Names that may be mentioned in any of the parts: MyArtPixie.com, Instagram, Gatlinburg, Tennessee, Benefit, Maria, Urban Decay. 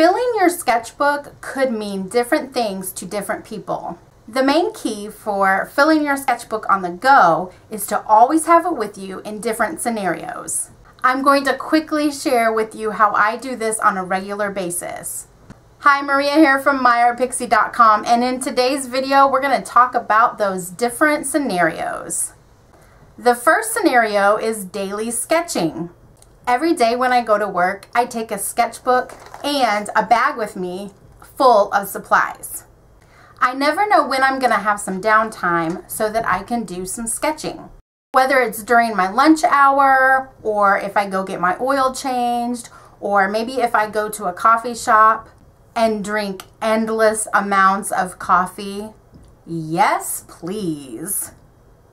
Filling your sketchbook could mean different things to different people. The main key for filling your sketchbook on the go is to always have it with you in different scenarios. I'm going to quickly share with you how I do this on a regular basis. Hi, Maria here from MyArtPixie.com, and in today's video we're going to talk about those different scenarios. The first scenario is daily sketching. Every day when I go to work, I take a sketchbook and a bag with me full of supplies. I never know when I'm going to have some downtime so that I can do some sketching. Whether it's during my lunch hour, or if I go get my oil changed, or maybe if I go to a coffee shop and drink endless amounts of coffee. Yes, please.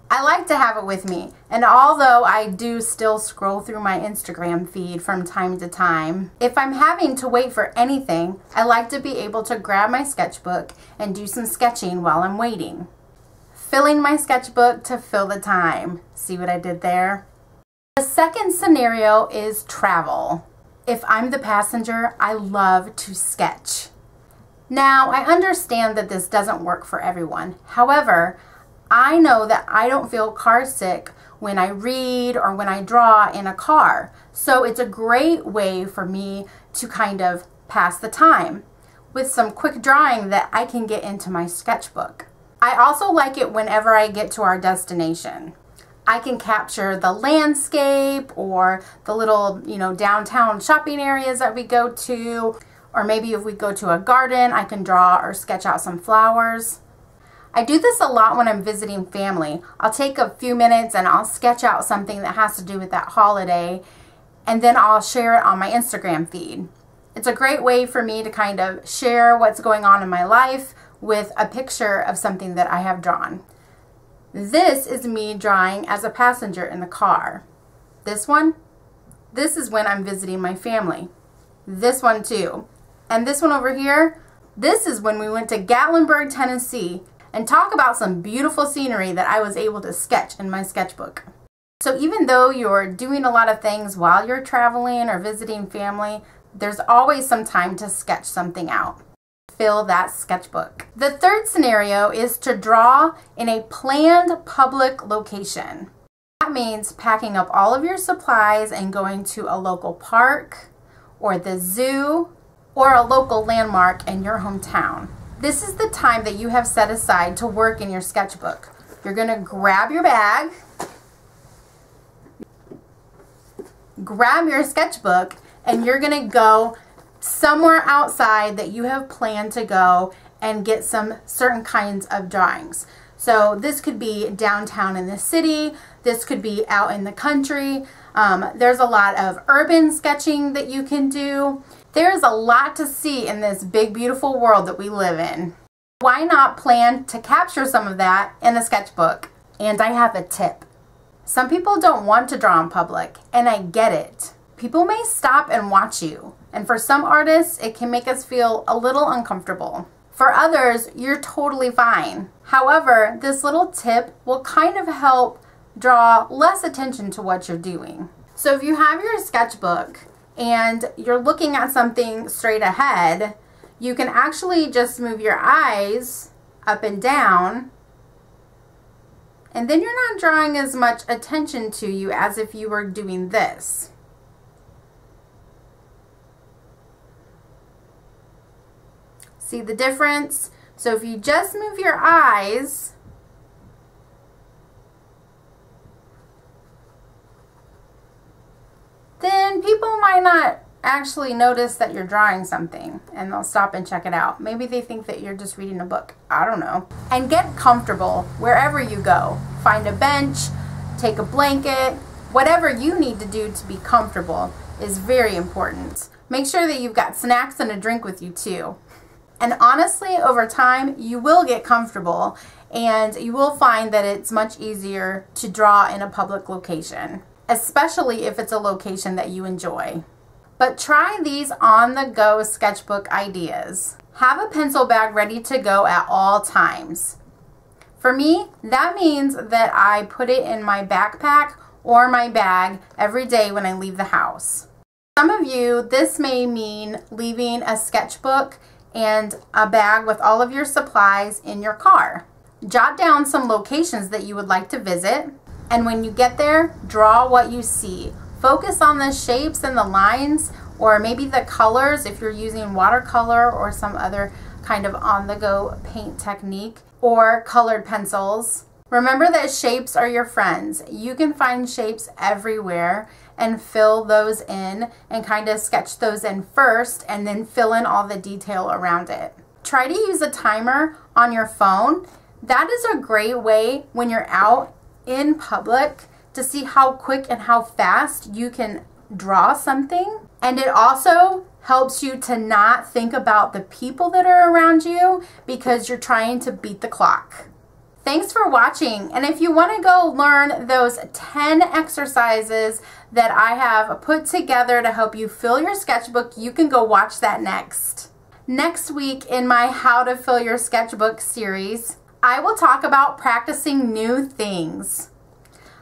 I like to have it with me, and although I do still scroll through my Instagram feed from time to time, if I'm having to wait for anything, I like to be able to grab my sketchbook and do some sketching while I'm waiting. Filling my sketchbook to fill the time. See what I did there? The second scenario is travel. If I'm the passenger, I love to sketch. Now, I understand that this doesn't work for everyone. However, I know that I don't feel car sick when I read or when I draw in a car. So it's a great way for me to kind of pass the time with some quick drawing that I can get into my sketchbook. I also like it whenever I get to our destination. I can capture the landscape or the little, downtown shopping areas that we go to, or maybe if we go to a garden, I can draw or sketch out some flowers. I do this a lot when I'm visiting family. I'll take a few minutes and I'll sketch out something that has to do with that holiday, and then I'll share it on my Instagram feed. It's a great way for me to kind of share what's going on in my life with a picture of something that I have drawn. This is me drawing as a passenger in the car. This one, this is when I'm visiting my family. This one too. And this one over here, this is when we went to Gatlinburg, Tennessee, and talk about some beautiful scenery that I was able to sketch in my sketchbook. So even though you're doing a lot of things while you're traveling or visiting family, there's always some time to sketch something out. Fill that sketchbook. The third scenario is to draw in a planned public location. That means packing up all of your supplies and going to a local park or the zoo or a local landmark in your hometown. This is the time that you have set aside to work in your sketchbook. You're going to grab your bag, grab your sketchbook, and you're going to go somewhere outside that you have planned to go and get some certain kinds of drawings. So this could be downtown in the city, this could be out in the country. There's a lot of urban sketching that you can do. There's a lot to see in this big, beautiful world that we live in. Why not plan to capture some of that in a sketchbook? And I have a tip. Some people don't want to draw in public, and I get it. People may stop and watch you, and for some artists, it can make us feel a little uncomfortable. For others, you're totally fine. However, this little tip will kind of help draw less attention to what you're doing. So if you have your sketchbook and you're looking at something straight ahead, you can actually just move your eyes up and down, and then you're not drawing as much attention to you as if you were doing this. See the difference? So if you just move your eyes, then people might not actually notice that you're drawing something, and they'll stop and check it out. Maybe they think that you're just reading a book. I don't know. And get comfortable wherever you go. Find a bench, take a blanket, whatever you need to do to be comfortable is very important. Make sure that you've got snacks and a drink with you too. And honestly, over time, you will get comfortable and you will find that it's much easier to draw in a public location, especially if it's a location that you enjoy. But try these on-the-go sketchbook ideas. Have a pencil bag ready to go at all times. For me, that means that I put it in my backpack or my bag every day when I leave the house. Some of you, this may mean leaving a sketchbook and a bag with all of your supplies in your car. Jot down some locations that you would like to visit, and when you get there, draw what you see. Focus on the shapes and the lines, or maybe the colors if you're using watercolor or some other kind of on-the-go paint technique, or colored pencils. Remember that shapes are your friends. You can find shapes everywhere and fill those in and kind of sketch those in first and then fill in all the detail around it. Try to use a timer on your phone. That is a great way when you're out in public to see how quick and how fast you can draw something. And it also helps you to not think about the people that are around you because you're trying to beat the clock. Thanks for watching, and if you want to go learn those 10 exercises that I have put together to help you fill your sketchbook, you can go watch that next. Next week in my How to Fill Your Sketchbook series, I will talk about practicing new things.